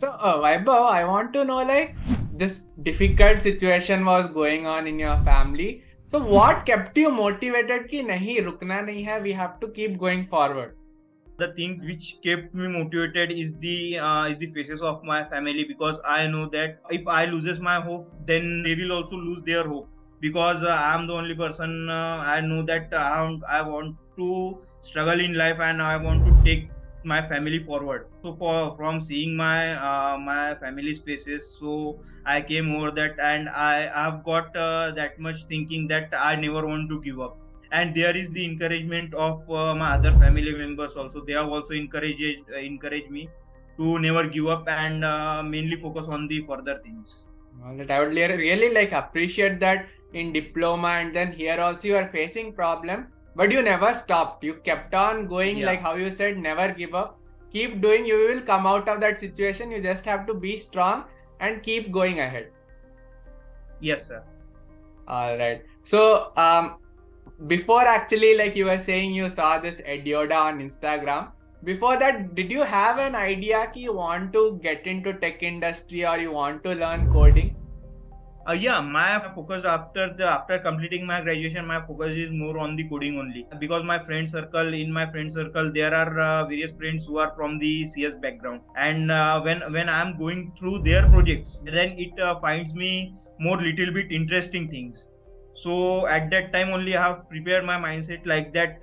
So Vaibhav, I want to know, like, this difficult situation was going on in your family. So what kept you motivated ki nahi, rukna nahi hai, we have to keep going forward? The thing which kept me motivated is the faces of my family, because I know that if I loses my hope, then they will also lose their hope, because I am the only person I know that I want to struggle in life and I want to take my family forward. So from seeing my family spaces, so I came over that, and I have got that much thinking that I never want to give up. And there is the encouragement of my other family members also. They have also encouraged me to never give up and mainly focus on the further things. Well, I would really like appreciate that in diploma, and then here also you are facing problems, but you never stopped. You kept on going, yeah. Like how you said, never give up. Keep doing, you will come out of that situation. You just have to be strong and keep going ahead. Yes, sir. All right. So, before actually, like you were saying, you saw this EdYoda on Instagram. Before that, did you have an idea that you want to get into tech industry or you want to learn coding? Yeah, my focus after completing my graduation, my focus is more on the coding only, because my friend circle, there are various friends who are from the CS background, and when I'm going through their projects, then it finds me more little bit interesting things. So at that time only I have prepared my mindset like that,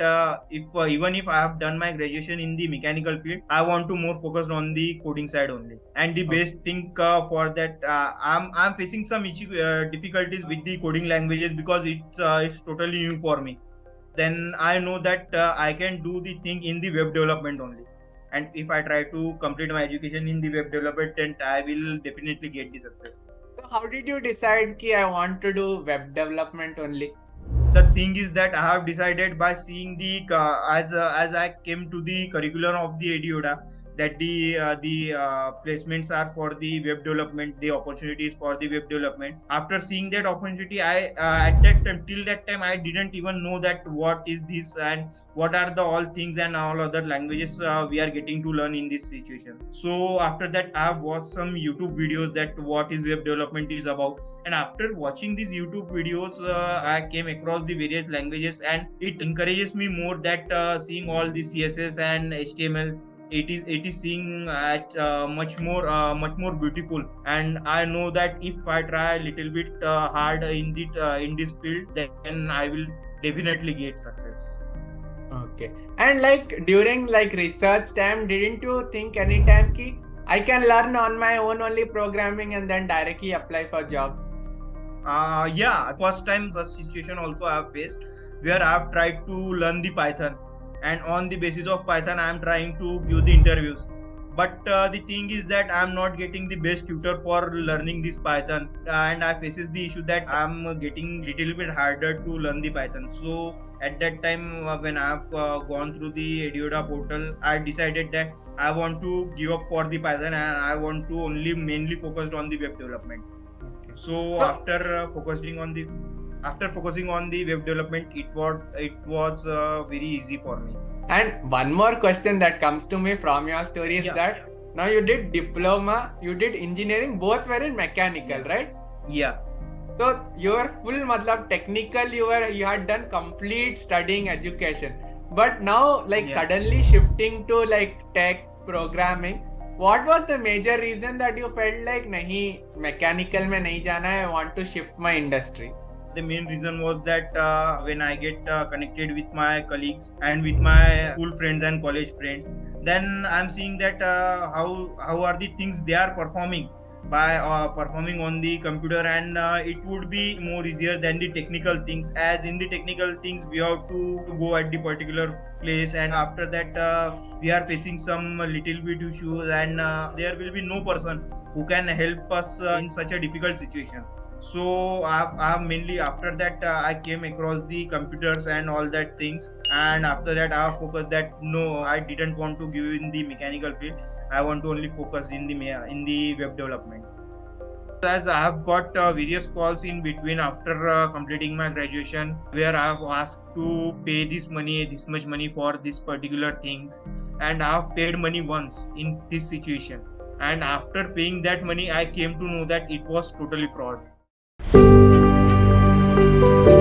even if I have done my graduation in the mechanical field, I want to more focus on the coding side only. And the best thing for that, I'm facing some difficulties with the coding languages, because it's totally new for me. Then I know that I can do the thing in the web development only. And if I try to complete my education in the web development, then I will definitely get the success. So how did you decide that I want to do web development only? The thing is that I have decided by seeing the as I came to the curriculum of the EdYoda, that the placements are for the web development, the opportunities for the web development. After seeing that opportunity, I till that time I didn't even know that what is this and what are the all things and all other languages we are getting to learn in this situation. So after that, I watched some YouTube videos that what is web development is about, and after watching these YouTube videos, I came across the various languages, and it encourages me more that seeing all the CSS and HTML. It is seeing at much more beautiful, and I know that if I try a little bit hard in this field, then I will definitely get success. Okay. And like during like research time, didn't you think any time ki I can learn on my own only programming and then directly apply for jobs? Yeah. First time such situation also I have faced, where I have tried to learn the Python. And on the basis of Python, I am trying to give the interviews. But the thing is that I am not getting the best tutor for learning this Python. And I faces the issue that I am getting little bit harder to learn the Python. So at that time, when I have gone through the EdYoda portal, I decided that I want to give up for the Python and I want to only mainly focused on the web development. Okay. So after focusing on the web development, it was very easy for me. And one more question that comes to me from your story is that now you did diploma, you did engineering, both were in mechanical, right? Yeah. So your full matlab technical, you had done complete studying education, but now like suddenly shifting to like tech programming. What was the major reason that you felt like nahi, mechanical mein nahi jana hai, I want to shift my industry? The main reason was that when I get connected with my colleagues and with my school friends and college friends, then I'm seeing that how are the things they are performing by performing on the computer, and it would be more easier than the technical things, as in the technical things we have to go at the particular place, and after that we are facing some little bit issues, and there will be no person who can help us in such a difficult situation. So I mainly after that I came across the computers and all that things, and after that I focused that no, I didn't want to give in the mechanical field. I want to only focus in the web development. As I have got various calls in between after completing my graduation, where I have asked to pay this much money for this particular things, and I have paid money once in this situation. and after paying that money I came to know that it was totally fraud.